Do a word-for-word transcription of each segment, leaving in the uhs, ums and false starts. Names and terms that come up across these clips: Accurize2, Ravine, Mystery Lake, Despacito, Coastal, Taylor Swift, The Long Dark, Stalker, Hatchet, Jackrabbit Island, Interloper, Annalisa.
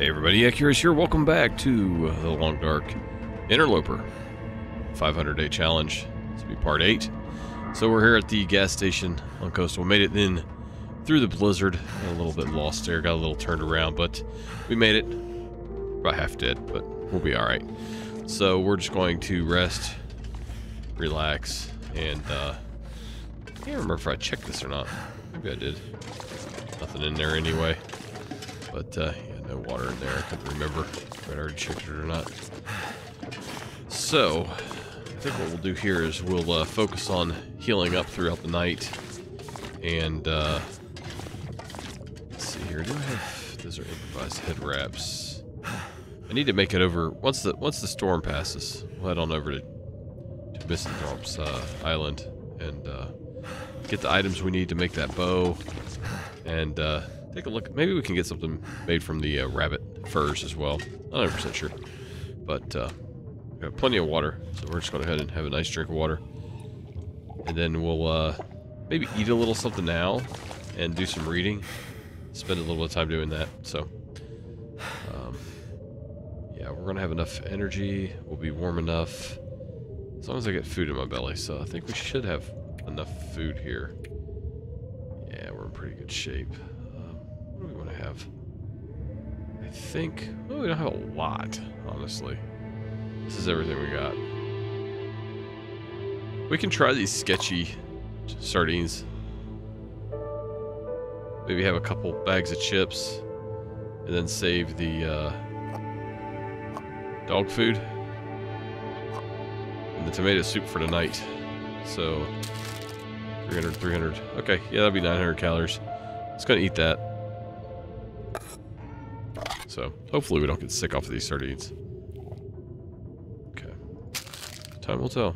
Hey everybody, Accurize here. Welcome back to The Long Dark Interloper five hundred day challenge. This will be part eight. So we're here at the gas station on Coastal. We made it in through the blizzard. Got a little bit lost there. Got a little turned around, but we made it. About half dead, but we'll be all right. So we're just going to rest, relax, and uh, I can't remember if I checked this or not. Maybe I did. Nothing in there anyway. But uh, yeah, no water in there. I couldn't remember if I already checked it or not. So I think what we'll do here is we'll uh, focus on healing up throughout the night. And uh, let's see here. Do I have those are improvised head wraps? I need to make it over once the once the storm passes. We'll head on over to, to Misanthrope's uh, Island and uh, get the items we need to make that bow. And uh, take a look. Maybe we can get something made from the uh, rabbit furs as well. Not one hundred percent sure, but uh, we have plenty of water, so we're just going to go ahead and have a nice drink of water, and then we'll uh, maybe eat a little something now and do some reading. Spend a little bit of time doing that. So, um, yeah, we're going to have enough energy. We'll be warm enough as long as I get food in my belly. So I think we should have enough food here. Yeah, we're in pretty good shape. What do we want to have? I think... Well, we don't have a lot, honestly. This is everything we got. We can try these sketchy sardines. Maybe have a couple bags of chips. And then save the uh, dog food. And the tomato soup for tonight. So, three hundred, three hundred. Okay, yeah, that'll be nine hundred calories. It's going to eat that. So, hopefully we don't get sick off of these sardines. Okay. Time will tell.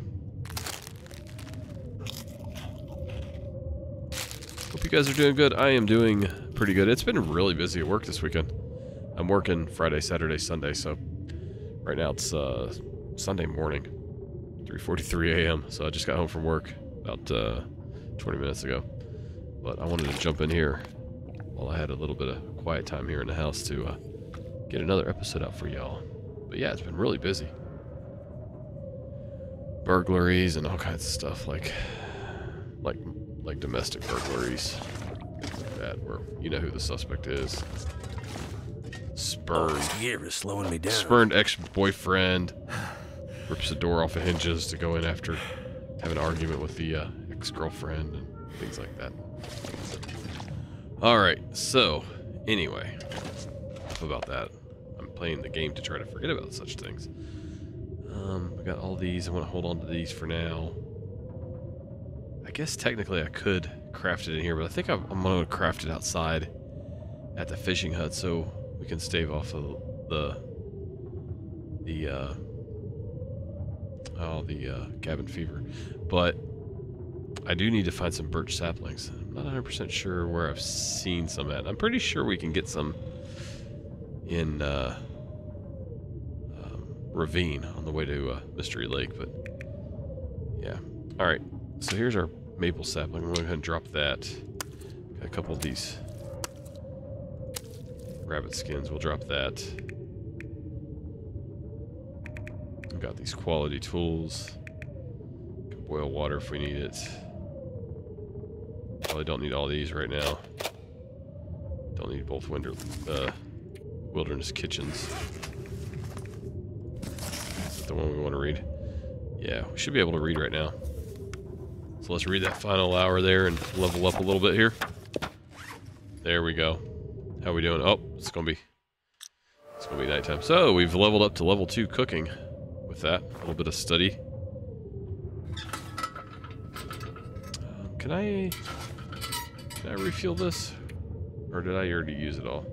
Hope you guys are doing good. I am doing pretty good. It's been really busy at work this weekend. I'm working Friday, Saturday, Sunday, so... Right now it's uh, Sunday morning. three forty-three A M So I just got home from work about uh, twenty minutes ago. But I wanted to jump in here while I had a little bit of quiet time here in the house to... Uh, get another episode out for y'all. But yeah, it's been really busy. Burglaries and all kinds of stuff like like like domestic burglaries. Things like that, where you know who the suspect is. Spurned. Oh, gear is slowing me down. Spurned ex-boyfriend rips the door off of hinges to go in after having an argument with the uh, ex-girlfriend and things like that. Alright, so anyway. About that. I'm playing the game to try to forget about such things. Um, I got all these. I want to hold on to these for now. I guess technically I could craft it in here, but I think I'm, I'm going to craft it outside at the fishing hut so we can stave off of the the uh, oh, the uh, cabin fever. But I do need to find some birch saplings. I'm not one hundred percent sure where I've seen some at. I'm pretty sure we can get some in uh, uh, Ravine on the way to uh, Mystery Lake, but yeah. Alright, so here's our maple sapling. We're going to go ahead and drop that. Got a couple of these rabbit skins. We'll drop that. We've got these quality tools. Can boil water if we need it. Probably don't need all these right now. Don't need both winter... Uh, Wilderness Kitchens. Is that the one we want to read? Yeah, we should be able to read right now. So let's read that final hour there and level up a little bit here. There we go. How we doing? Oh, it's gonna be it's gonna be nighttime. So we've leveled up to level two cooking. With that, a little bit of study. Um, can I can I refuel this, or did I already use it all?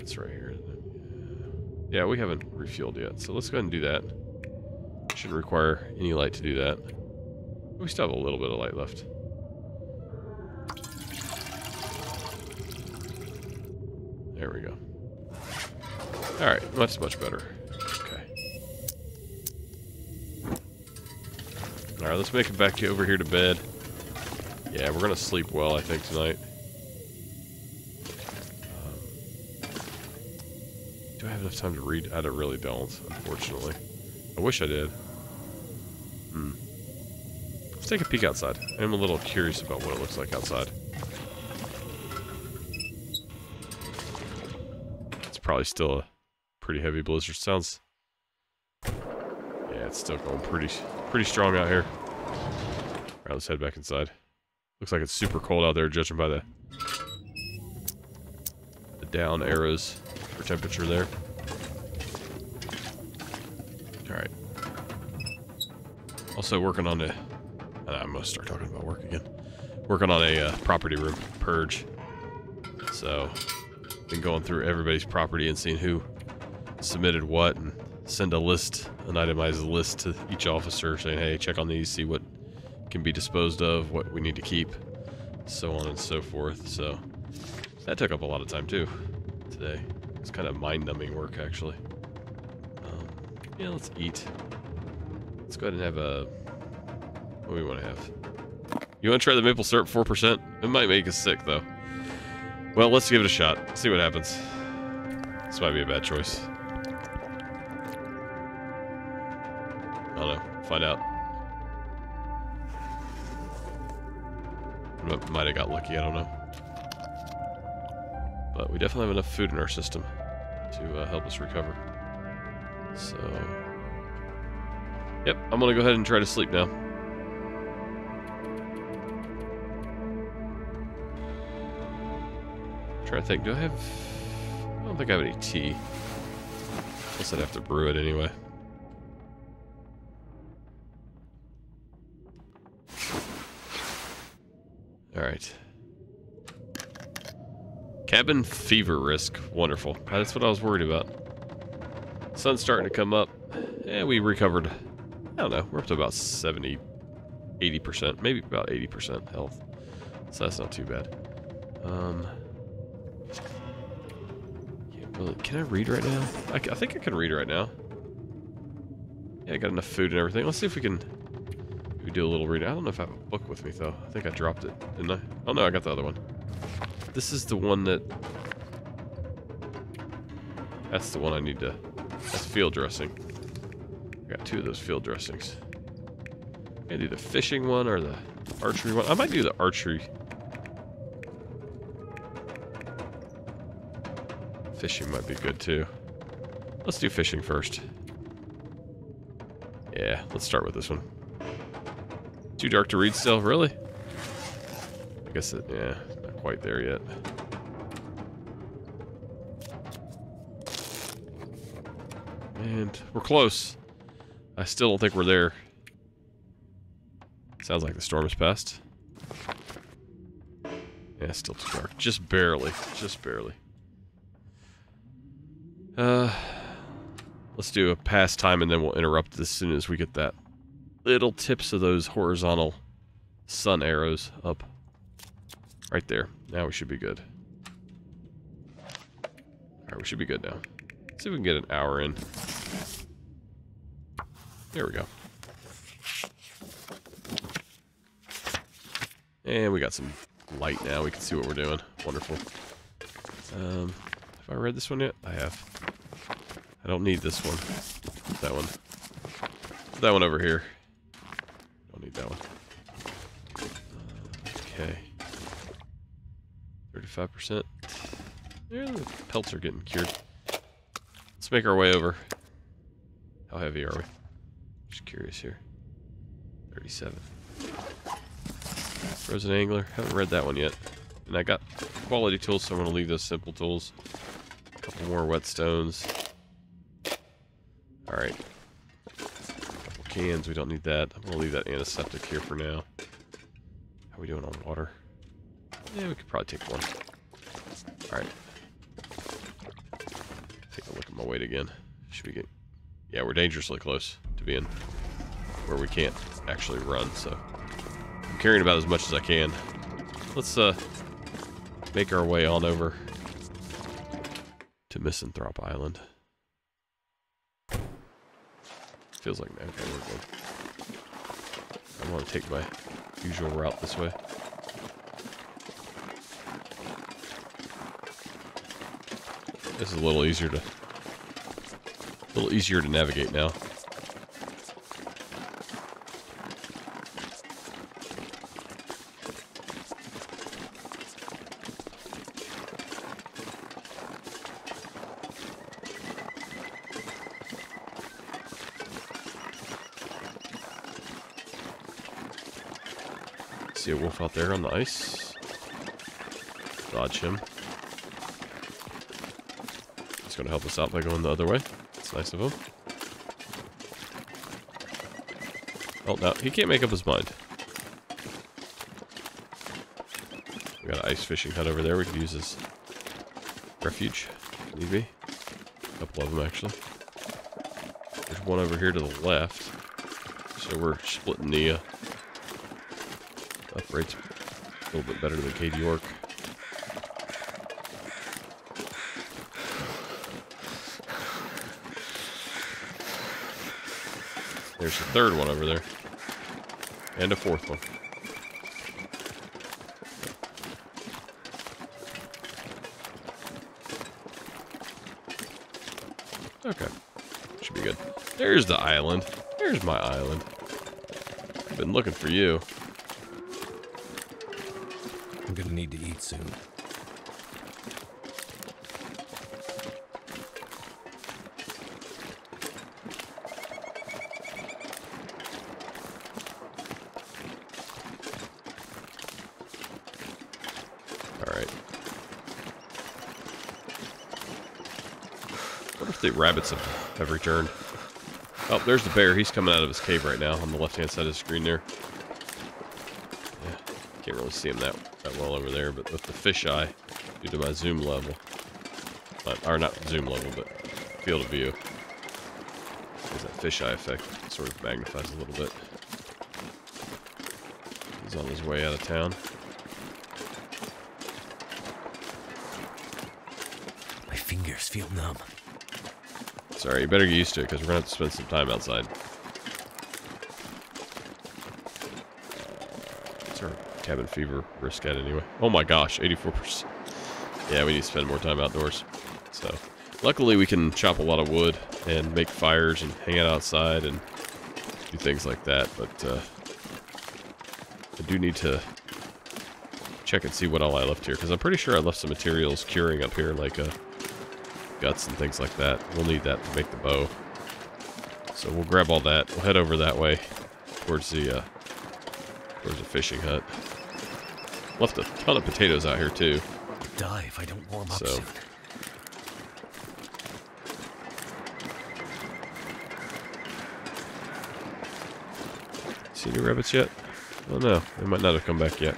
It's right here. Yeah, we haven't refueled yet, so let's go ahead and do that. Shouldn't require any light to do that. We still have a little bit of light left. There we go. Alright, much, much better. Okay. Alright, let's make it back over here to bed. Yeah, we're going to sleep well, I think, tonight. Do I have enough time to read? I don't, really don't, unfortunately. I wish I did. Hmm. Let's take a peek outside. I'm a little curious about what it looks like outside. It's probably still a pretty heavy blizzard. Sounds... yeah, it's still going pretty, pretty strong out here. Alright, let's head back inside. Looks like it's super cold out there, judging by the, the down arrows for temperature there. Alright. Also working on a... I'm going to start talking about work again. Working on a uh, property room purge. So, been going through everybody's property and seeing who submitted what, and send a list, an itemized list to each officer saying, hey, check on these, see what can be disposed of, what we need to keep, so on and so forth. So, that took up a lot of time too today. It's kind of mind-numbing work, actually. Um, yeah, let's eat. Let's go ahead and have a... what do we want to have? You want to try the maple syrup four percent? It might make us sick, though. Well, let's give it a shot. See what happens. This might be a bad choice. I don't know. Find out. I might have got lucky. I don't know. But we definitely have enough food in our system to uh, help us recover. So... yep, I'm going to go ahead and try to sleep now. I think, do I have, I don't think I have any tea. Unless I'd have to brew it anyway. Alright. Cabin fever risk. Wonderful. That's what I was worried about. Sun's starting to come up. And we recovered, I don't know, we're up to about seventy, eighty percent, maybe about eighty percent health. So that's not too bad. Um... Can I read right now? I, I think I can read right now. Yeah, I got enough food and everything. Let's see if we can we do a little reading. I don't know if I have a book with me, though. I think I dropped it, didn't I? Oh, no, I got the other one. This is the one that... that's the one I need to... that's field dressing. I got two of those field dressings. I'm going to do the fishing one or the archery one. I might do the archery... fishing might be good too. Let's do fishing first. Yeah, let's start with this one. Too dark to read still, really? I guess it, yeah, not quite there yet. And we're close. I still don't think we're there. Sounds like the storm has passed. Yeah, still too dark. Just barely, just barely. Uh, let's do a pass time and then we'll interrupt as soon as we get that little tips of those horizontal sun arrows up. Right there. Now we should be good. Alright, we should be good now. Let's see if we can get an hour in. There we go. And we got some light now. We can see what we're doing. Wonderful. Um... Have I read this one yet? I have. I don't need this one. That one. That one over here. Don't need that one. Okay. thirty-five percent. Yeah, the pelts are getting cured. Let's make our way over. How heavy are we? Just curious here. thirty-seven. Frozen Angler. Haven't read that one yet. And I got quality tools, so I'm going to leave those simple tools. A couple more whetstones. Alright. A couple cans, we don't need that. I'm going to leave that antiseptic here for now. How are we doing on water? Yeah, we could probably take one. Alright. Take a look at my weight again. Should we get... yeah, we're dangerously close to being where we can't actually run, so... I'm carrying about as much as I can. Let's, uh... make our way on over to Misanthrope Island. Feels like, okay, we're good. I want to take my usual route this way. This is a little easier to A little easier to navigate now. See a wolf out there on the ice. Dodge him. He's going to help us out by going the other way. That's nice of him. Oh, no. He can't make up his mind. We got an ice fishing hut over there. We could use as refuge, if need be. A couple of them, actually. There's one over here to the left. So we're splitting the... Uh, Operates a little bit better than Cade York. There's the third one over there. And a fourth one. Okay. Should be good. There's the island. There's my island. I've been looking for you. I'm gonna need to eat soon. All right. I wonder if the rabbits have, have returned. Oh, there's the bear. He's coming out of his cave right now on the left-hand side of the screen there. Yeah, can't really see him that way. Well over there, but with the fisheye, due to my zoom level, but, or not zoom level, but field of view, there's that fisheye effect, sort of magnifies a little bit. He's on his way out of town. My fingers feel numb. Sorry, you better get used to it, because we're gonna have to spend some time outside. Cabin fever risk at anyway. Oh my gosh, eighty-four percent. Yeah, we need to spend more time outdoors. So, luckily we can chop a lot of wood and make fires and hang out outside and do things like that. But uh, I do need to check and see what all I left here, because I'm pretty sure I left some materials curing up here, like uh, guts and things like that. We'll need that to make the bow. So we'll grab all that. We'll head over that way towards the uh, towards the fishing hut. Left a ton of potatoes out here, too. I'll die if I don't warm up so. soon. See any rabbits yet? Oh, no. They might not have come back yet.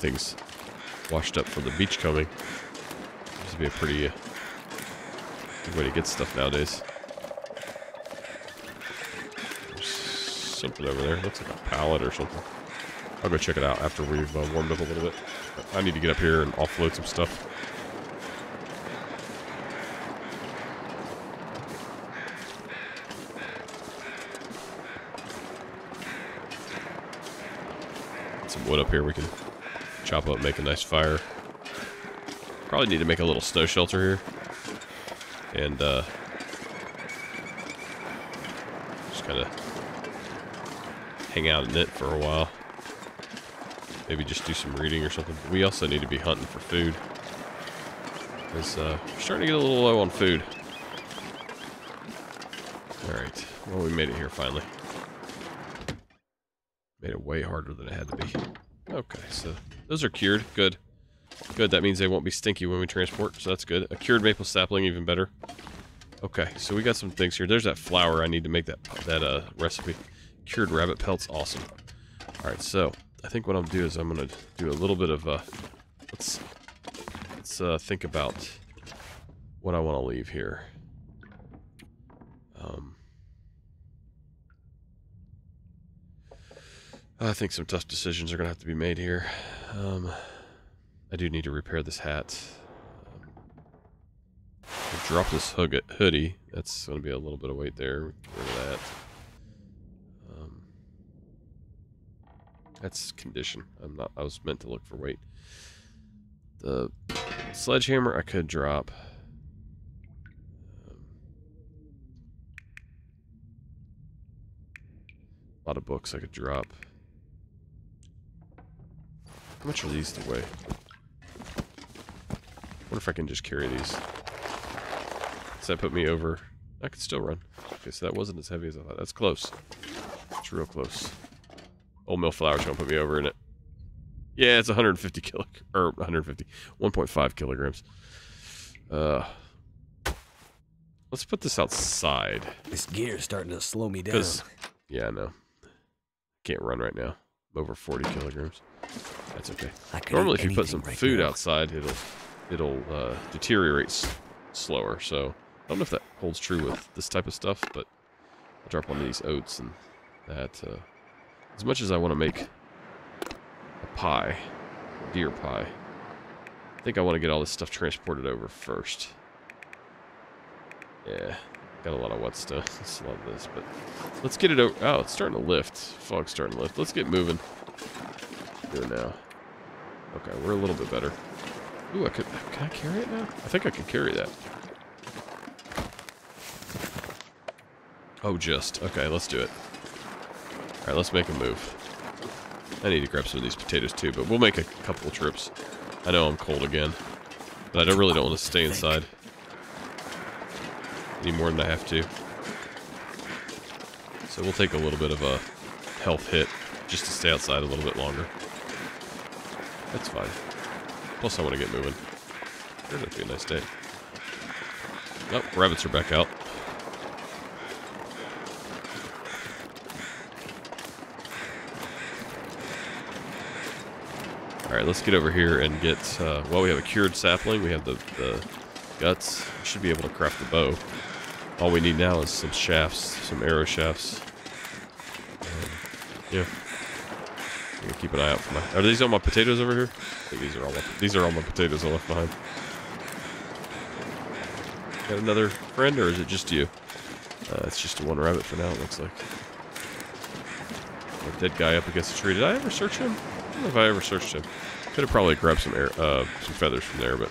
Things washed up from the beach coming. This would be a pretty uh, good way to get stuff nowadays. There's something over there. Looks like a pallet or something. I'll go check it out after we've uh, warmed up a little bit. I need to get up here and offload some stuff. Get some wood up here we can chop up, make a nice fire. Probably need to make a little snow shelter here. And, uh... just kind of hang out in it for a while. Maybe just do some reading or something. But we also need to be hunting for food. Because, uh, we're starting to get a little low on food. Alright. Well, we made it here finally. Made it way harder than it had to be. Okay, so... those are cured. Good. Good. That means they won't be stinky when we transport, so that's good. A cured maple sapling, even better. Okay, so we got some things here. There's that flour I need to make that that uh, recipe. Cured rabbit pelts. Awesome. Alright, so I think what I'm going to do is I'm going to do a little bit of... Uh, let's let's uh, think about what I want to leave here. Um, I think some tough decisions are going to have to be made here. Um, I do need to repair this hat. Um, I'll drop this hoodie. That's going to be a little bit of weight there. Get rid of that. Um, that's condition. I'm not. I was meant to look for weight. The sledgehammer I could drop. Um, a lot of books I could drop. How much are these to weigh? I wonder if I can just carry these. Does that put me over? I could still run. Okay, so that wasn't as heavy as I thought. That's close. It's real close. Old millflower's gonna put me over in it. Yeah, it's one hundred fifty kilo, or one hundred fifty, one point five kilograms. Uh, let's put this outside. This gear's starting to slow me down. Yeah, I know. Can't run right now. I'm over forty kilograms. That's okay. Normally, if you put some right food now. outside, it'll. It'll uh, deteriorate s slower, so I don't know if that holds true with this type of stuff, but I'll drop one of these oats and that. Uh, as much as I want to make a pie, a deer pie, I think I want to get all this stuff transported over first. Yeah, got a lot of wet stuff. Just love this, but let's get it over. Oh, it's starting to lift. Fog's starting to lift. Let's get moving. Let's do it now. Okay, we're a little bit better. Ooh, I could, can I carry it now? I think I could carry that. Oh, just. Okay, let's do it. Alright, let's make a move. I need to grab some of these potatoes too, but we'll make a couple of trips. I know I'm cold again, but I don't, really don't want to stay inside any more than I have to. So we'll take a little bit of a health hit just to stay outside a little bit longer. That's fine. Plus, I want to get moving. That'd be a nice day. Oh, rabbits are back out. Alright, let's get over here and get... Uh, well, we have a cured sapling. We have the, the guts. We should be able to craft the bow. All we need now is some shafts, some arrow shafts. Um, yeah. I'm gonna keep an eye out for my... Are these all my potatoes over here? I think these are all my, these are all my potatoes I left behind. Got another friend, or is it just you? Uh, it's just one rabbit for now, it looks like. A dead guy up against a tree. Did I ever search him? I don't know if I ever searched him. Could have probably grabbed some air, uh, some feathers from there, but...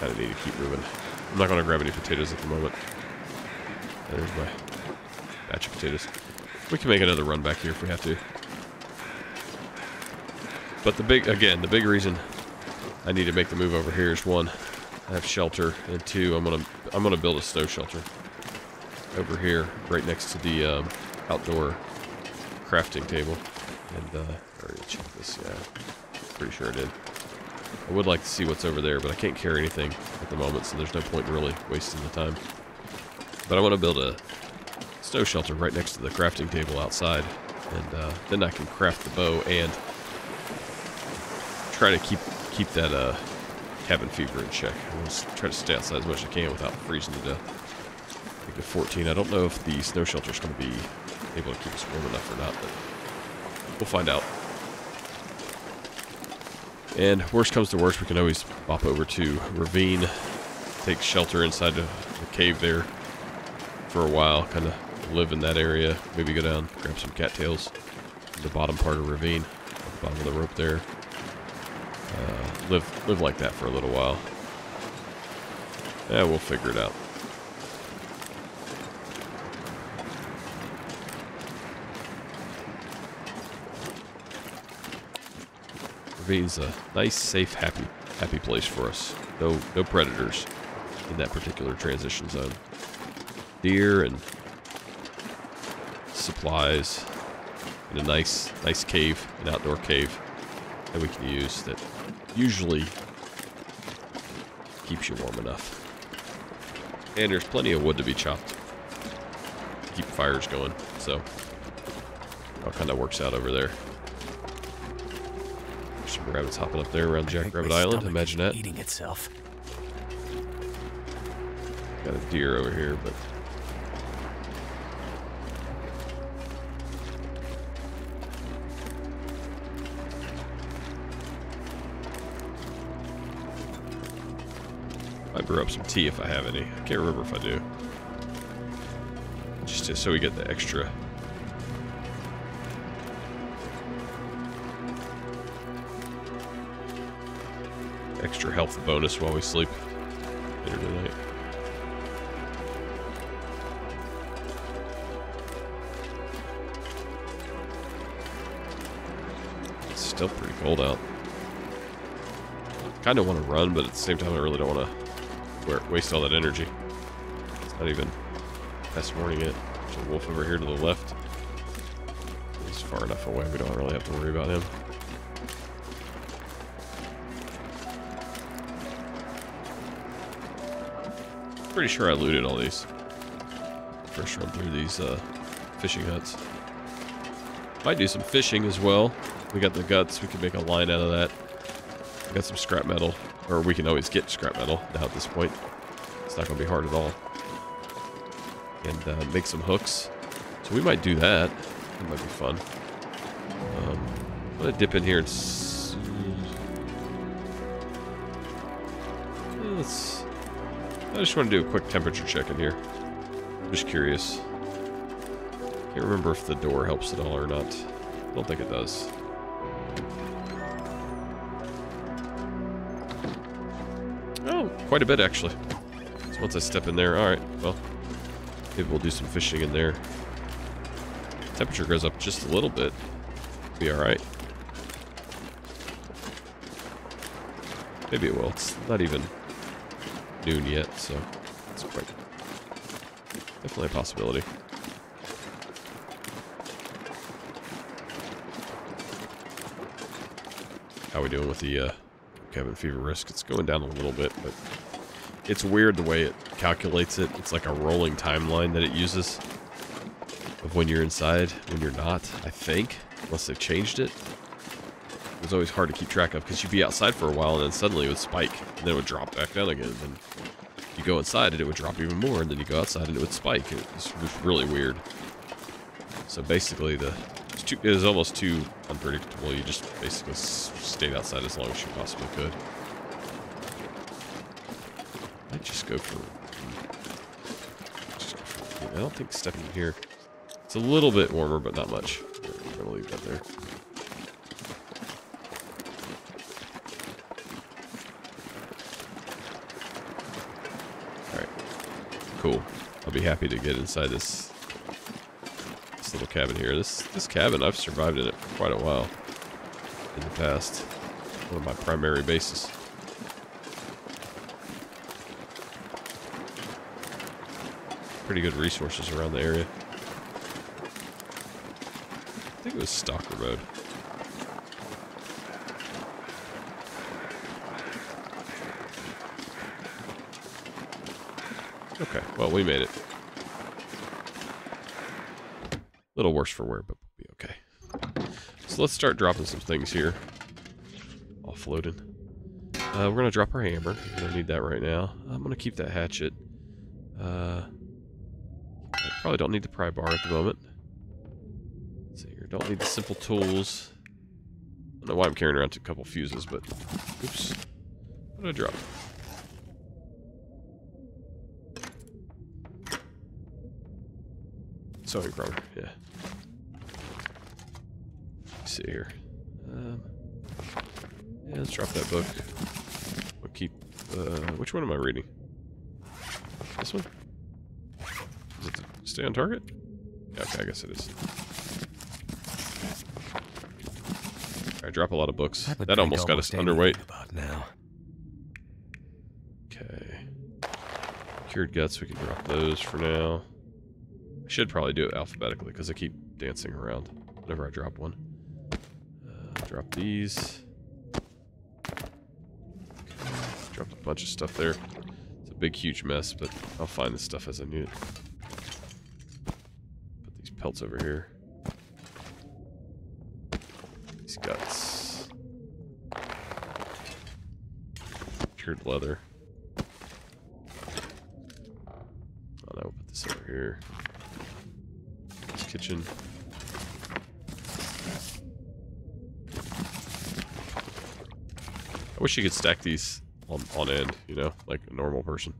Kind of need to keep moving. I'm not gonna grab any potatoes at the moment. There's my batch of potatoes. We can make another run back here if we have to. But the big, again, the big reason I need to make the move over here is one, I have shelter, and two, I'm gonna, I'm gonna build a snow shelter over here, right next to the um, outdoor crafting table. And uh, I already checked this. Yeah, pretty sure I did. I would like to see what's over there, but I can't carry anything at the moment, so there's no point in really wasting the time. But I want to build a snow shelter right next to the crafting table outside, and uh, then I can craft the bow and try to keep keep that uh, cabin fever in check. I'm going to try to stay outside as much as I can without freezing to death. I think at fourteen, I don't know if the snow shelter is going to be able to keep us warm enough or not, but we'll find out. And worst comes to worst, we can always pop over to Ravine, take shelter inside the, the cave there for a while, kind of live in that area, maybe go down, grab some cattails in the bottom part of Ravine, at the bottom of the rope there. Uh, live live like that for a little while. Yeah, we'll figure it out. Ravine's a nice, safe, happy happy place for us. No no predators in that particular transition zone. Deer and supplies and a nice nice cave, an outdoor cave that we can use that usually keeps you warm enough. And there's plenty of wood to be chopped to keep fires going, so it all kind of works out over there. There's some rabbits hopping up there around Jackrabbit Island, imagine that. Eating itself. Got a deer over here, but... I brew up some tea if I have any. I can't remember if I do. Just to, so we get the extra. Extra health bonus while we sleep later tonight. It's still pretty cold out. Kind of want to run, but at the same time I really don't want to waste all that energy. It's not even past morning yet. There's a wolf over here to the left. He's far enough away we don't really have to worry about him. Pretty sure I looted all these. First run through these uh, fishing huts. Might do some fishing as well. We got the guts. We can make a line out of that. We got some scrap metal, or we can always get scrap metal now at this point. It's not going to be hard at all. And uh, make some hooks. So we might do that. That might be fun. Um, I'm going to dip in here and see. Let's. I just want to do a quick temperature check in here. I'm just curious. Can't remember if the door helps at all or not. I don't think it does. Oh, quite a bit actually. So once I step in there, alright, well, maybe we'll do some fishing in there. Temperature goes up just a little bit. Be alright. Maybe it will. It's not even noon yet, so it's quite definitely a possibility. How we doing with the uh, cabin fever risk? It's going down a little bit, but it's weird the way it calculates it. It's like a rolling timeline that it uses of when you're inside, when you're not, I think, unless they've changed it. It was always hard to keep track of because you'd be outside for a while and then suddenly it would spike and then it would drop back down again. And you go inside and it would drop even more, and then you go outside and it would spike. It was, it was really weird. So basically, the it was, too, it was almost too unpredictable. You just basically stayed outside as long as you possibly could. I'd just go for. Just go for I don't think stepping in here. It's a little bit warmer, but not much. I'm gonna leave that there. Cool. I'll be happy to get inside this this little cabin here. This this cabin, I've survived in it for quite a while in the past. One of my primary bases. Pretty good resources around the area. I think it was Stalker Mode. Okay, well, we made it. A little worse for wear, but we'll be okay. So let's start dropping some things here. Offloading. Uh, we're going to drop our hammer. We don't need that right now. I'm going to keep that hatchet. Uh, I probably don't need the pry bar at the moment. Let's see here. Don't need the simple tools. I don't know why I'm carrying around a couple fuses, but... Oops. What did I drop? Sewing crowbar, yeah. Let's see here. Um, yeah, let's drop that book. We'll keep. Uh, which one am I reading? This one? Is it stay on target? Yeah, okay, I guess it is. I drop a lot of books. That almost got us underweight. About now. Okay. Cured guts. We can drop those for now. I should probably do it alphabetically because I keep dancing around whenever I drop one. Uh, drop these. Okay. Dropped a bunch of stuff there. It's a big, huge mess, but I'll find this stuff as I need it. Put these pelts over here. These guts. Cured leather. Oh, I'll put this over here. Kitchen. I wish you could stack these on, on end, you know, like a normal person.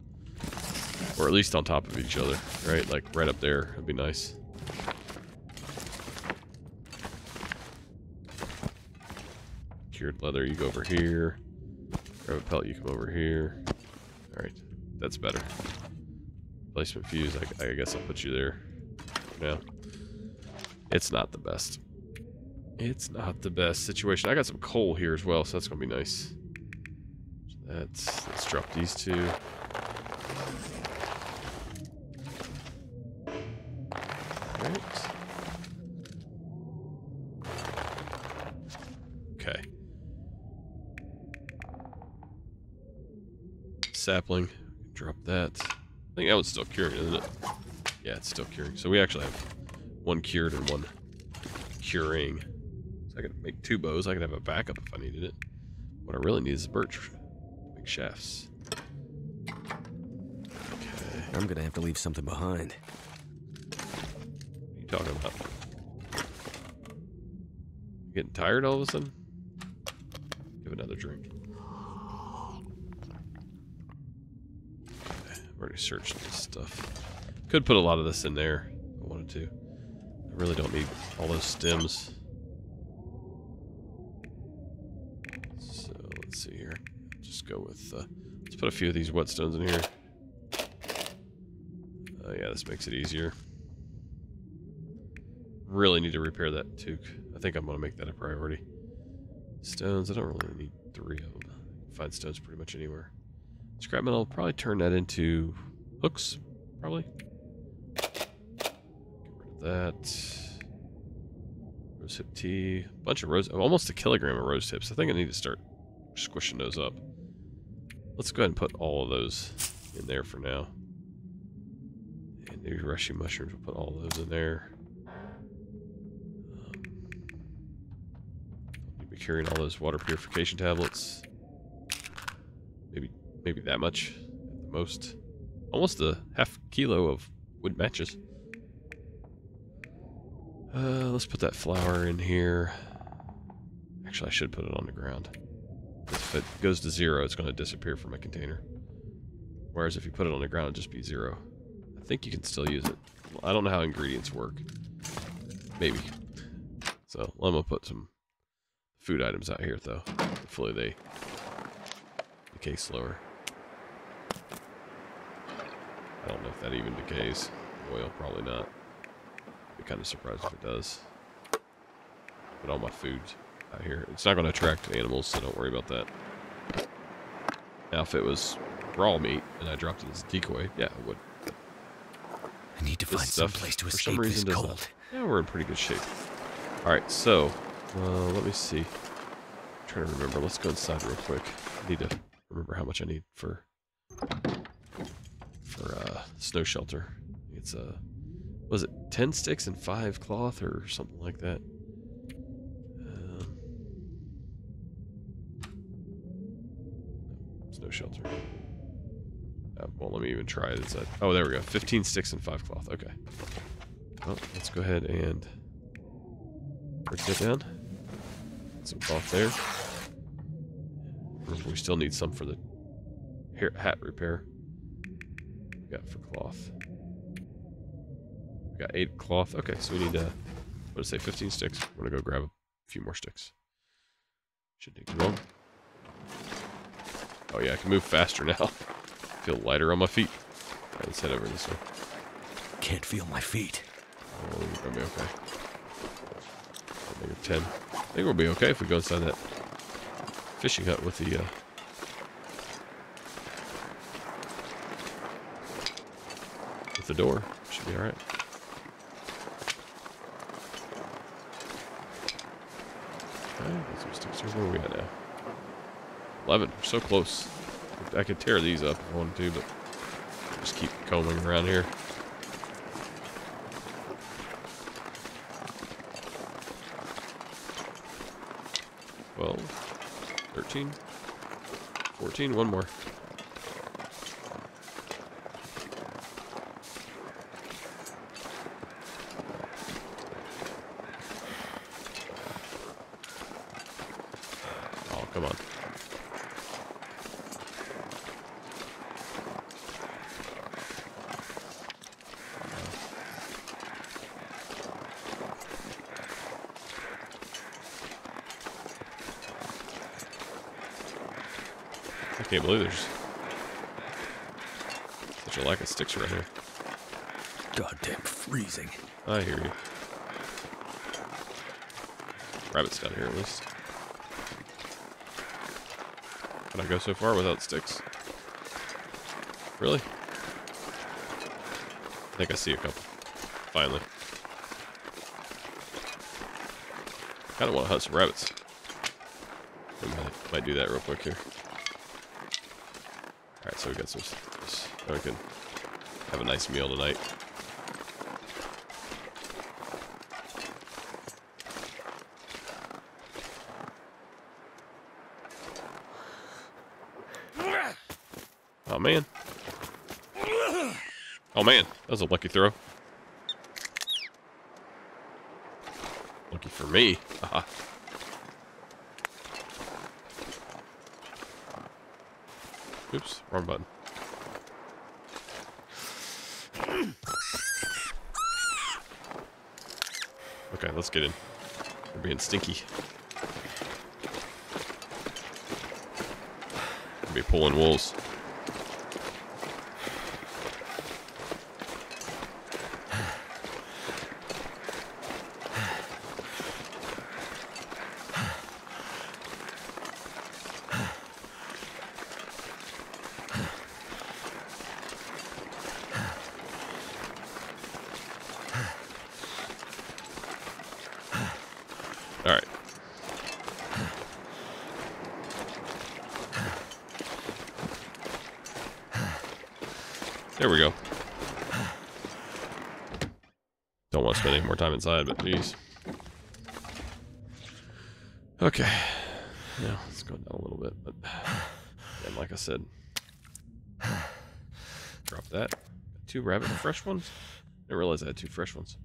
Or at least on top of each other, right? Like right up there would be nice. Cured leather, you go over here. Grab a pellet, you come over here. Alright, that's better. Placement fuse, I, I guess I'll put you there. Yeah. It's not the best. It's not the best situation. I got some coal here as well, so that's going to be nice. So that's, let's drop these two. Sapling, drop that. I think that one's still curing, isn't it? Yeah, it's still curing. So we actually have one cured and one curing. So I could make two bows. I could have a backup if I needed it. What I really need is a birch. Make shafts. Okay. I'm gonna have to leave something behind. What are you talking about? Getting tired all of a sudden? Give another drink. I've already searched this stuff. Could put a lot of this in there if I wanted to. I really don't need all those stems. So let's see here. Just go with. Uh, let's put a few of these whetstones in here. Oh, uh, yeah, this makes it easier. Really need to repair that toque. I think I'm going to make that a priority. Stones, I don't really need three of them. Find stones pretty much anywhere. Scrap metal, I'll probably turn that into hooks, probably. Get rid of that. Rose hip tea. Bunch of rose, almost a kilogram of rose tips. I think I need to start squishing those up. Let's go ahead and put all of those in there for now. And maybe rushy mushrooms, we'll put all those in there. Um, I'll be carrying all those water purification tablets. Maybe that much at the most. Almost a half kilo of wood matches. Uh, let's put that flour in here. Actually, I should put it on the ground. If it goes to zero, it's going to disappear from my container. Whereas if you put it on the ground, it'll just be zero. I think you can still use it. I don't know how ingredients work. Maybe. So, I'm going to put some food items out here, though. Hopefully they decay slower. I don't know if that even decays. Oil, probably not. I'd be kind of surprised if it does. Put all my food out here. It's not going to attract animals, so don't worry about that. Now, if it was raw meat and I dropped it as a decoy, yeah, it would. I need to this find some place to escape this cold. Not. Yeah, we're in pretty good shape. All right, so uh, let me see. I'm trying to remember. Let's go inside real quick. I need to remember how much I need for. For uh, snow shelter. It's a uh, was it ten sticks and five cloth or something like that. Um, snow shelter. Uh, well, let me even try it. It's a, oh, there we go. Fifteen sticks and five cloth. Okay. Well, let's go ahead and break that down. Some cloth there. We still need some for the hair, hat repair. We got for cloth. We got eight cloth. Okay, so we need, uh, what did I say, fifteen sticks? We're going to go grab a few more sticks. Shouldn't take too long. Oh, yeah, I can move faster now. Feel lighter on my feet. All right, let's head over this way. Can't feel my feet. Oh, we're going to be okay. Negative ten. I think we'll be okay if we go inside that fishing hut with the, uh, the door. Should be alright. Okay, got some sticks here. Where are we at now? eleven. We're so close. I could tear these up if I wanted to, but I'll just keep combing around here. twelve. thirteen. fourteen. One more. can't believe there's such a lack of sticks right here. Goddamn freezing. I hear you. Rabbit's down here at least. Can I go so far without sticks? Really? I think I see a couple. Finally. Kind of want to hunt some rabbits. I might, might do that real quick here. Alright, so we got some. So we can have a nice meal tonight. Oh man. Oh man, that was a lucky throw. Lucky for me. Haha. Oops, wrong button. Okay, let's get in. We're being stinky. We'll be pulling wolves. There we go. Don't want to spend any more time inside, but geez. Okay. Now let's go down a little bit, but and like I said, drop that. Two rabbit fresh ones. I didn't realize I had two fresh ones.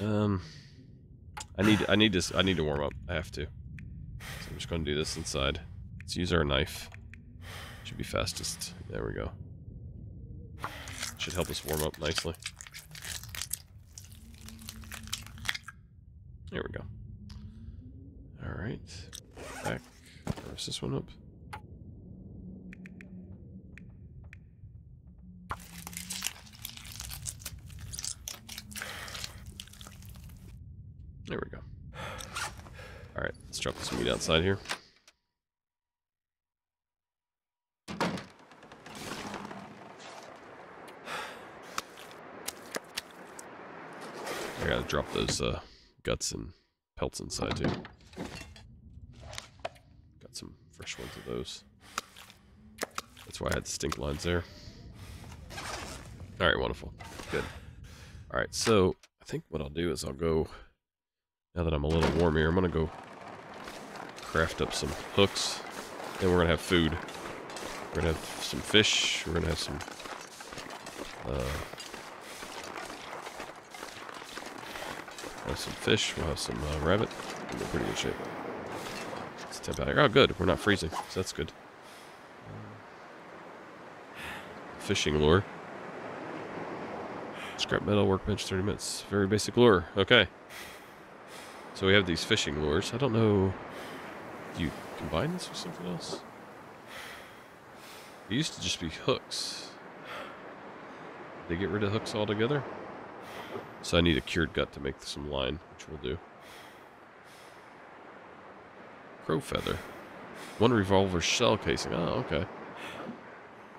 Um, I need, I need to, I need to warm up. I have to. So I'm just going to do this inside. Let's use our knife. Should be fastest. There we go. Should help us warm up nicely. There we go. Alright. Back. Where's this one up? There we go. Alright, let's drop this meat outside here. I gotta drop those uh, guts and pelts inside too. Got some fresh ones of those. That's why I had stink lines there. Alright, wonderful. Good. Alright, so I think what I'll do is I'll go, now that I'm a little warm here, I'm gonna go craft up some hooks. Then we're gonna have food. We're gonna have some fish. We're gonna have some... Uh, We'll have some fish, we'll have some uh, rabbit. We're in pretty good shape. Let's temp out here. Oh, good. We're not freezing, so that's good. Fishing lure. Scrap metal, workbench, thirty minutes. Very basic lure. Okay. So we have these fishing lures. I don't know. Do you combine this with something else? It used to just be hooks. Did they get rid of hooks altogether? So I need a cured gut to make some line, which we'll do. Crow feather. One revolver shell casing. Oh, okay.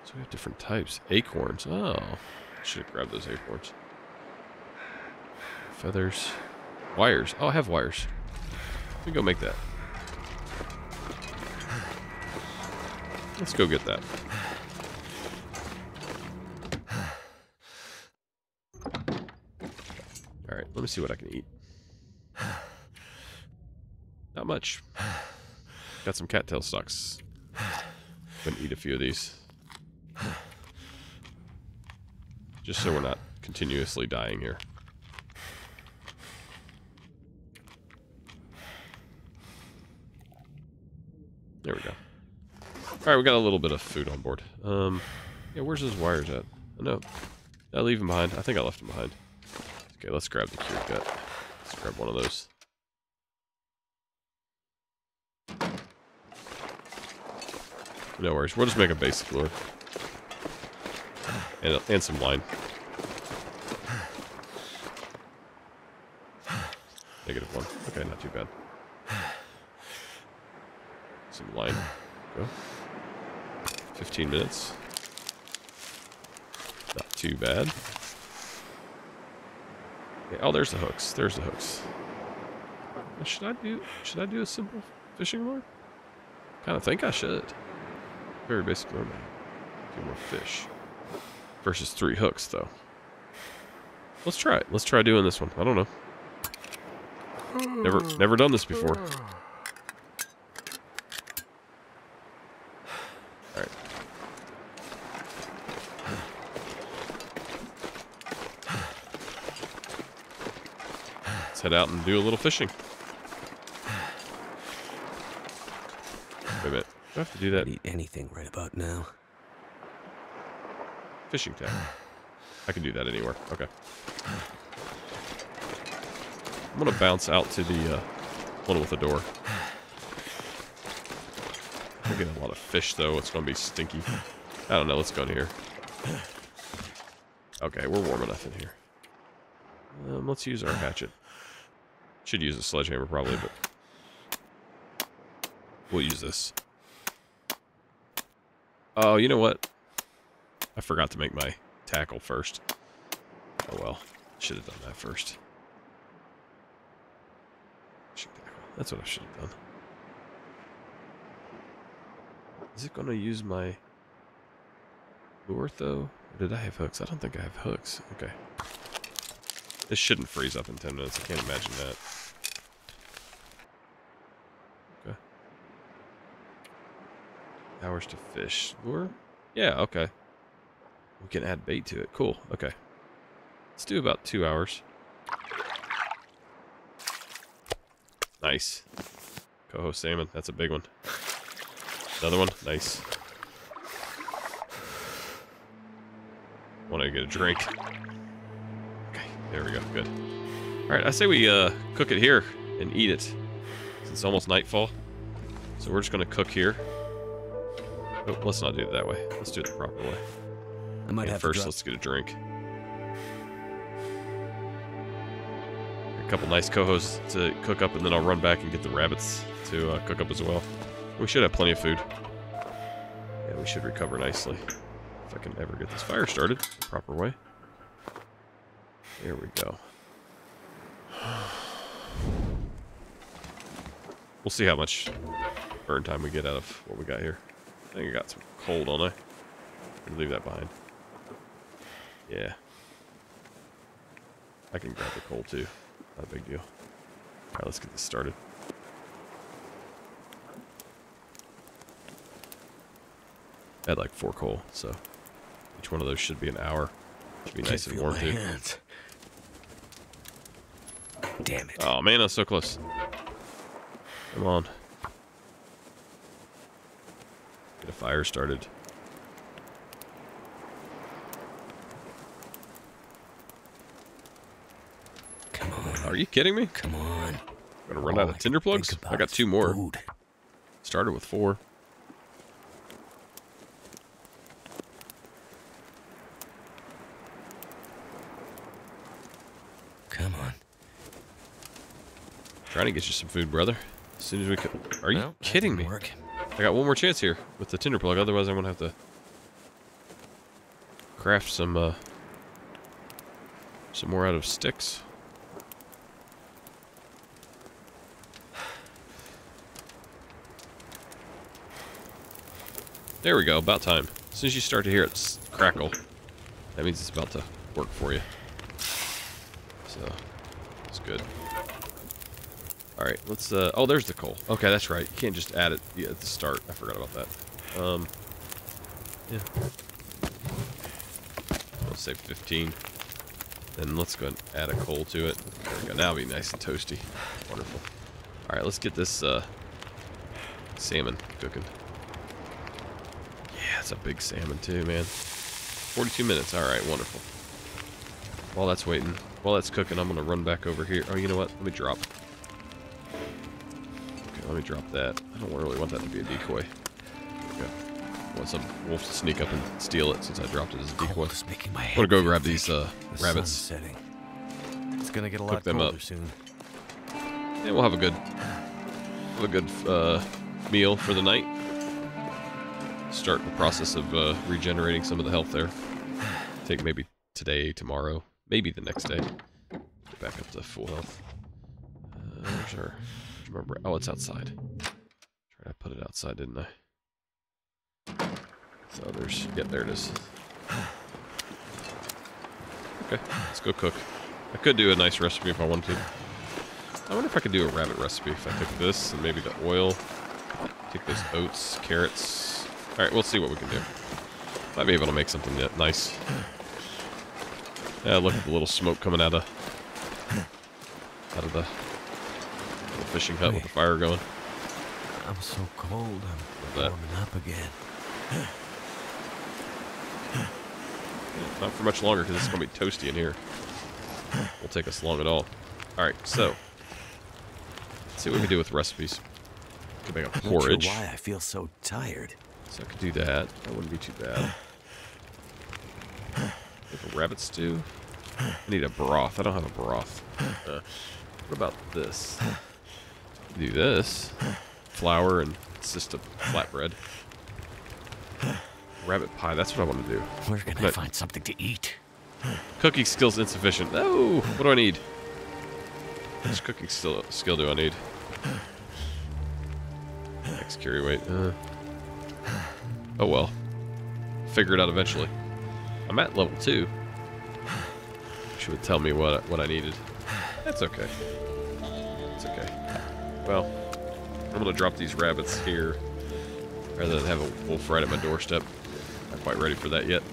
So we have different types. Acorns. Oh. I should have grabbed those acorns. Feathers. Wires. Oh, I have wires. Let me go make that. Let's go get that. Let me see what I can eat. Not much. Got some cattail stalks. Gonna eat a few of these. Just so we're not continuously dying here. There we go. Alright, we got a little bit of food on board. Um, yeah, where's those wires at? Oh, no. Did I leave them behind? I think I left them behind. Okay, let's grab the cured gut. Let's grab one of those. No worries. We'll just make a basic lure. And, and some line. Negative one. Okay, not too bad. Some line. Go. fifteen minutes. Not too bad. Okay, oh, there's the hooks. There's the hooks. Should I do? Should I do a simple fishing lure? Kind of think I should. Very basic lure, man. Two more fish versus three hooks, though. Let's try it. Let's try doing this one. I don't know. Never, never done this before. All right. Let's head out and do a little fishing. Wait a minute. Do I have to do that? I'd eat anything right about now. Fishing tackle. I can do that anywhere. Okay. I'm gonna bounce out to the uh, one with the door. I get a lot of fish though. It's gonna be stinky. I don't know. Let's go in here. Okay, we're warm enough in here. Um, let's use our hatchet. Should use a sledgehammer probably, but we'll use this. Oh, you know what? I forgot to make my tackle first. Oh well. Should have done that first. That's what I should have done. Is it going to use my lure, though? Or did I have hooks? I don't think I have hooks. Okay. This shouldn't freeze up in ten minutes. I can't imagine that. Okay. Hours to fish. Lure? Yeah, okay. We can add bait to it. Cool. Okay. Let's do about two hours. Nice. Coho salmon. That's a big one. Another one. Nice. Want to get a drink. Okay. There we go. Good. All right. I say we uh, cook it here and eat it. It's almost nightfall. So we're just going to cook here. Oh, let's not do it that way. Let's do it the proper way. I might and have first, to let's get a drink. A couple nice cohos to cook up, and then I'll run back and get the rabbits to uh, cook up as well. We should have plenty of food. Yeah, we should recover nicely. If I can ever get this fire started the proper way. There we go. We'll see how much burn time we get out of what we got here. I think I got some coal, don't I? Leave that behind. Yeah. I can grab the coal too. Not a big deal. Alright, let's get this started. I had like four coal, so each one of those should be an hour. Should be nice and warm too. Damn it. Oh man, that's so close. Come on. Get a fire started. Are you kidding me? Come on. I'm gonna run out of tinder plugs? I got two more. Food. Started with four. Come on. Trying to get you some food, brother. As soon as we can. Are you well, kidding me? Work. I got one more chance here with the tinder plug, otherwise I'm gonna have to craft some uh some more out of sticks. There we go, about time. As soon as you start to hear it crackle, that means it's about to work for you. So, that's good. Alright, let's, uh, oh, there's the coal. Okay, that's right. You can't just add it at the start. I forgot about that. Um, yeah. I'll say fifteen. Then let's go ahead and add a coal to it. There we go. Now it'll be nice and toasty. Wonderful. Alright, let's get this, uh, salmon cooking. That's a big salmon too, man. forty-two minutes. All right, wonderful. While that's waiting, while that's cooking, I'm gonna run back over here. Oh, you know what? Let me drop. Okay, let me drop that. I don't really want that to be a decoy. There we go. want some wolf to sneak up and steal it since I dropped it as a decoy. I'm gonna go grab these uh, the rabbits. Setting. It's gonna get a lot colder up. soon. Yeah, we'll have a good, have a good uh, meal for the night. Start the process of uh, regenerating some of the health there. I think maybe today, tomorrow, maybe the next day. Get back up to full health. Uh, sure. Remember? Oh, it's outside. I put it outside, didn't I? So there's, yeah, there it is. Okay, let's go cook. I could do a nice recipe if I wanted to. I wonder if I could do a rabbit recipe if I cook this and maybe the oil. Take those oats, carrots. All right, we'll see what we can do. Might be able to make something nice. Yeah, look at the little smoke coming out of out of the little fishing hut with the fire going. I'm so cold, I'm warming up again. Not for much longer, because it's going to be toasty in here. Won't take us long at all. Alright, so. Let's see what we do with recipes. Could make a porridge. Not sure why I feel so tired. So I could do that. That wouldn't be too bad. If a rabbit stew. I need a broth. I don't have a broth. Uh, what about this? Do this. Flour and it's just a flatbread. Rabbit pie, that's what I want to do. Where can I find something to eat? Cooking skills insufficient. Oh, what do I need? Which cooking skill, skill do I need? Next carry weight. Uh, oh well. Figure it out eventually. I'm at level two. She would tell me what, what I needed. That's okay. That's okay. Well. I'm going to drop these rabbits here rather than have a wolf right at my doorstep. Not quite ready for that yet.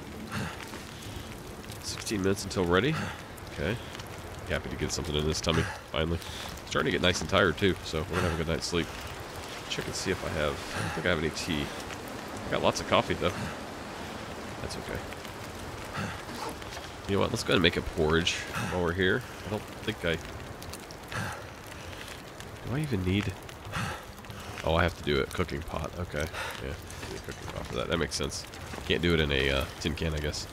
sixteen minutes until ready. Okay. Happy to get something in this tummy, finally. It's starting to get nice and tired, too, so we're going to have a good night's sleep. Check and see if I have... I don't think I have any tea. I got lots of coffee, though. That's okay. You know what? Let's go ahead and make a porridge while we're here. I don't think I... Do I even need... Oh, I have to do it. Cooking pot. Okay. Yeah. Need a cooking pot for that. That makes sense. Can't do it in a uh, tin can, I guess.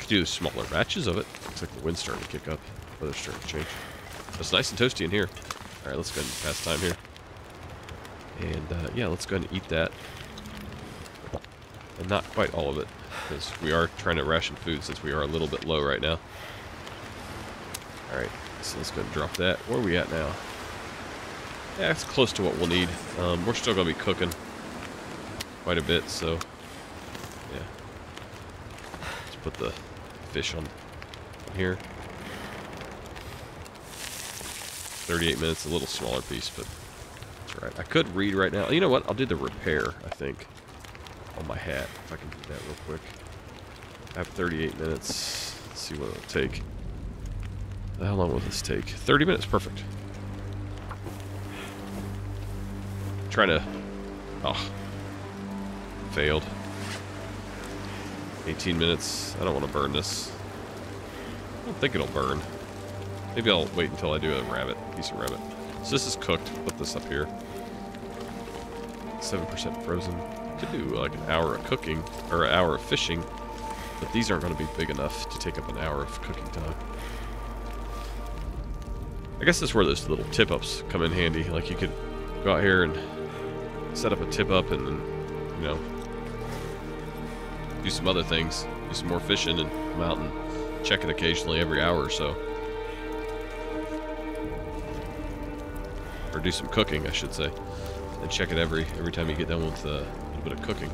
Could do smaller batches of it. Looks like the wind's starting to kick up. Weather's starting to change. It's nice and toasty in here. Alright, let's go ahead and pass time here. And, uh, yeah, let's go ahead and eat that. And not quite all of it, because we are trying to ration food since we are a little bit low right now. Alright, so let's go ahead and drop that. Where are we at now? Yeah, it's close to what we'll need. Um, we're still going to be cooking quite a bit, so yeah. Let's put the fish on here. thirty-eight minutes, a little smaller piece, but that's right. I could read right now. You know what? I'll do the repair, I think, on my hat, if I can do that real quick. I have thirty-eight minutes. Let's see what it'll take. How long will this take? thirty minutes, perfect. Trying to, oh, failed. eighteen minutes. I don't want to burn this. I don't think it'll burn. Maybe I'll wait until I do a rabbit, piece of rabbit. So this is cooked. Put this up here. seven percent frozen. Could do like an hour of cooking or an hour of fishing, but these aren't going to be big enough to take up an hour of cooking time. I guess that's where those little tip-ups come in handy. Like you could go out here and set up a tip up and then, you know, do some other things. Do some more fishing and come out and check it occasionally every hour or so. Or do some cooking, I should say. And check it every every time you get done with a little bit of cooking.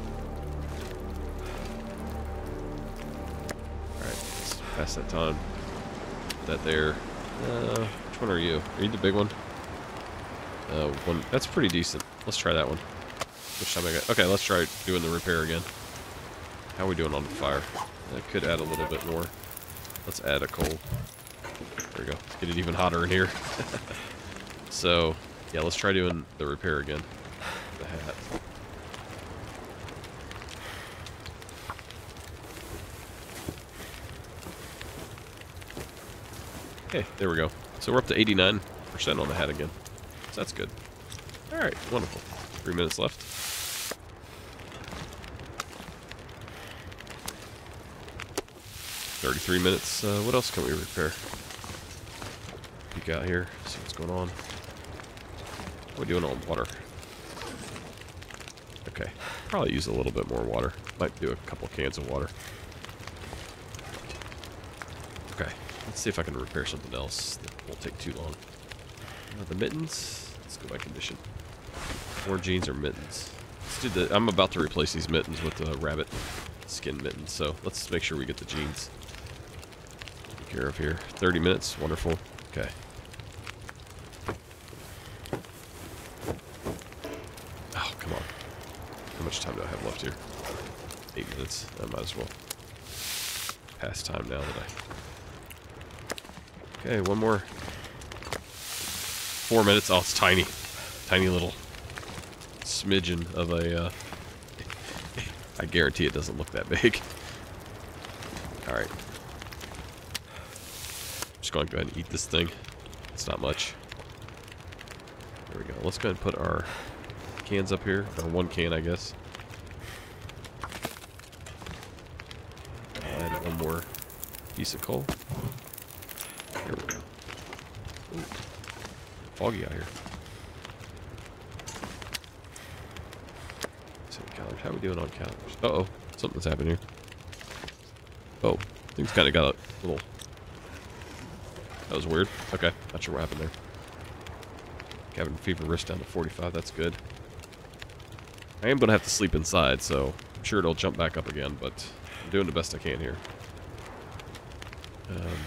Alright, let's pass that time. Put that there. Uh, which one are you? Are you the big one? Uh, one, that's pretty decent. Let's try that one. Which time I got? Okay, let's try doing the repair again. How are we doing on the fire? I could add a little bit more. Let's add a coal. There we go. Let's get it even hotter in here. So, yeah, let's try doing the repair again. The hat. Okay, there we go. So we're up to eighty-nine percent on the hat again. So that's good. All right, wonderful. Three minutes left. thirty-three minutes. Uh, what else can we repair? Peek out here, see what's going on. What are we doing on water? Okay, probably use a little bit more water. Might do a couple cans of water. Okay, let's see if I can repair something else that won't take too long. Uh, the mittens. Let's go by condition. More jeans or mittens. Let's do the. I'm about to replace these mittens with the rabbit skin mittens, so let's make sure we get the jeans. Take care of here. thirty minutes. Wonderful. Okay. Oh, come on. How much time do I have left here? Eight minutes. I might as well pass time now that I. Okay, one more. Four minutes. Oh, it's tiny. Tiny little smidgen of a. Uh, I guarantee it doesn't look that big. Alright. I'm just going to go ahead and eat this thing. It's not much. There we go. Let's go ahead and put our cans up here. Or one can, I guess. Add one more piece of coal. Here we go. Ooh. Foggy out here. How are we doing on counters? Uh-oh. Something's happened here. Oh. Things kind of got a little... That was weird. Okay. Not sure what happened there. Cabin fever wrist down to forty-five. That's good. I am going to have to sleep inside, so I'm sure it'll jump back up again, but I'm doing the best I can here. Um,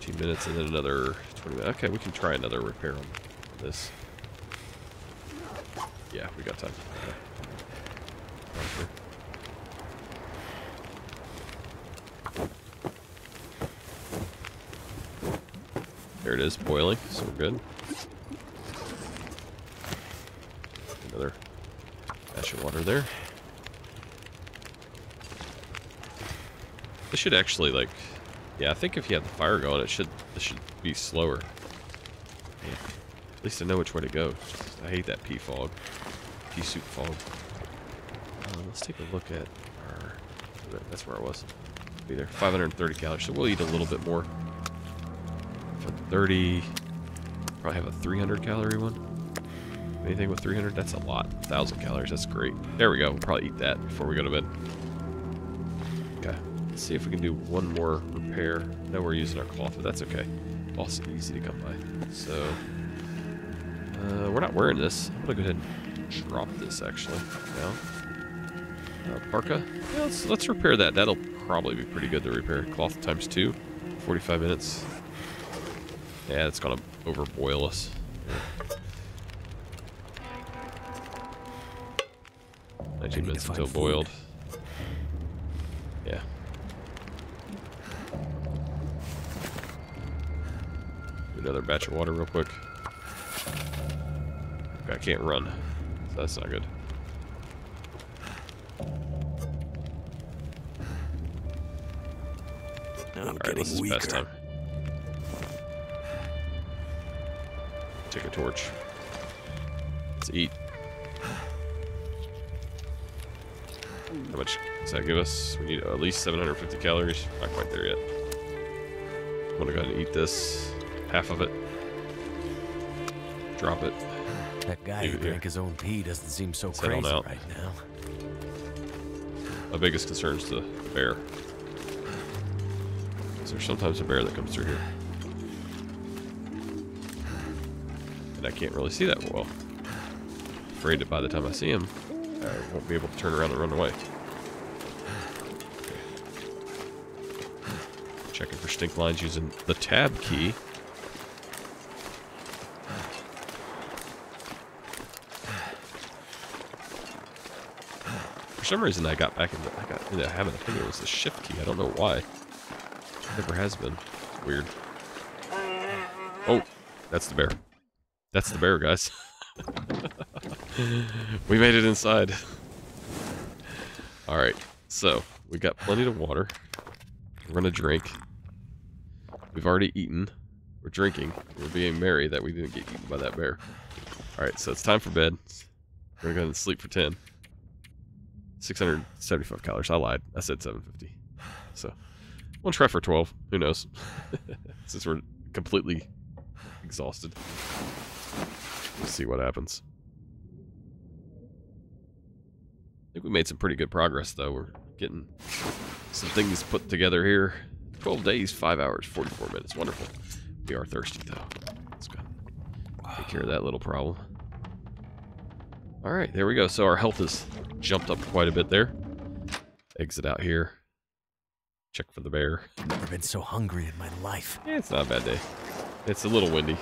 two minutes and then another twenty minutes. Okay, we can try another repair on this. Yeah, we got time. Okay. There it is, boiling, so we're good. Another dash of water there. This should actually, like, yeah, I think if you had the fire going, it should, this should be slower. Yeah. At least I know which way to go. I hate that pea fog. Pea soup fog. Uh, let's take a look at our... That's where I was. Be there. five hundred thirty calories. So we'll eat a little bit more. For thirty... Probably have a three hundred calorie one. Anything with three hundred? That's a lot. one thousand calories. That's great. There we go. We'll probably eat that before we go to bed. Okay. Let's see if we can do one more repair. No, we're using our cloth, but that's okay. Also easy to come by. So... Uh, we're not wearing this. I'm going to go ahead and drop this, actually, now. Uh, parka. Yeah, let's, let's repair that. That'll probably be pretty good to repair. Cloth times two. forty-five minutes. Yeah, it's going to overboil us. nineteen minutes until boiled. Yeah. Do another batch of water real quick. I can't run, so that's not good. Alright, this is past time. Take a torch. Let's eat. How much does that give us? We need at least seven hundred fifty calories. Not quite there yet. I'm gonna go ahead and eat this. Half of it. Drop it. That guy who drank his own pee doesn't seem so crazy right now. My biggest concern is the bear. Is there sometimes a bear that comes through here? And I can't really see that well. I'm afraid that by the time I see him, I won't be able to turn around and run away. Okay. Checking for stink lines using the tab key. For some reason I got back into I got into having a thing. It was the shift key. I don't know why. It never has been. Weird. Oh, that's the bear. That's the bear, guys. We made it inside. All right. So we got plenty of water. We're gonna drink. We've already eaten. We're drinking. We're being merry that we didn't get eaten by that bear. All right. So it's time for bed. We're gonna go ahead and sleep for ten. six hundred seventy-five dollars. I lied. I said seven fifty. So we'll try for twelve. Who knows? Since we're completely exhausted. We'll see what happens. I think we made some pretty good progress, though. We're getting some things put together here. twelve days, five hours, forty-four minutes. Wonderful. We are thirsty, though. Let's go take care of that little problem. All right, there we go. So our health has jumped up quite a bit there. Exit out here. Check for the bear. I've never been so hungry in my life. Yeah, it's not a bad day. It's a little windy.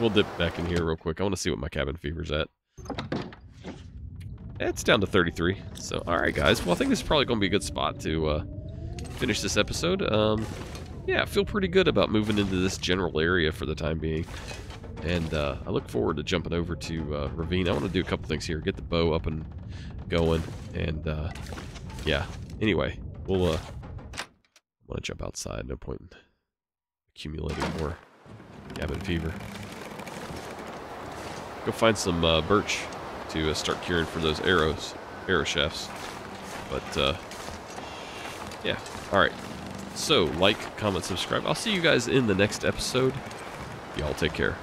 We'll dip back in here real quick. I want to see what my cabin fever's at. It's down to thirty-three. So, all right, guys. Well, I think this is probably going to be a good spot to uh, finish this episode. Um, yeah, I feel pretty good about moving into this general area for the time being. And uh, I look forward to jumping over to uh, Ravine. I want to do a couple things here. Get the bow up and going. And, uh, yeah. Anyway, we'll uh, want to jump outside. No point in accumulating more cabin fever. Go find some uh, birch to uh, start curing for those arrows, arrow shafts. But, uh, yeah. All right. So, like, comment, subscribe. I'll see you guys in the next episode. Y'all take care.